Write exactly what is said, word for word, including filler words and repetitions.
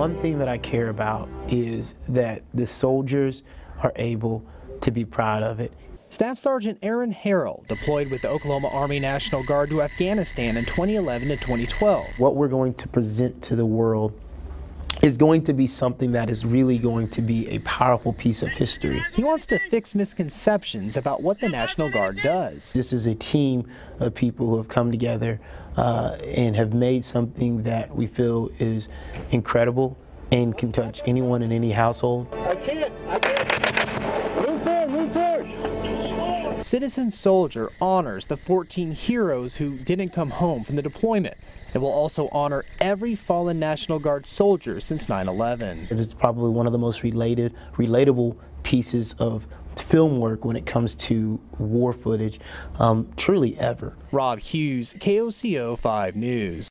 one thing that I care about is that the soldiers are able to be proud of it. Staff Sergeant Aaron Harrell deployed with the Oklahoma Army National Guard to Afghanistan in twenty eleven to twenty twelve. What we're going to present to the world is going to be something that is really going to be a powerful piece of history. He wants to fix misconceptions about what the National Guard does. This is a team of people who have come together uh, and have made something that we feel is incredible and can touch anyone in any household. I can't, I can't. Move forward, move forward. Citizen Soldier honors the fourteen heroes who didn't come home from the deployment. It will also honor every fallen National Guard soldier since nine eleven. It's probably one of the most related, relatable pieces of film work when it comes to war footage, um, truly ever. Rob Hughes, K O C O five News.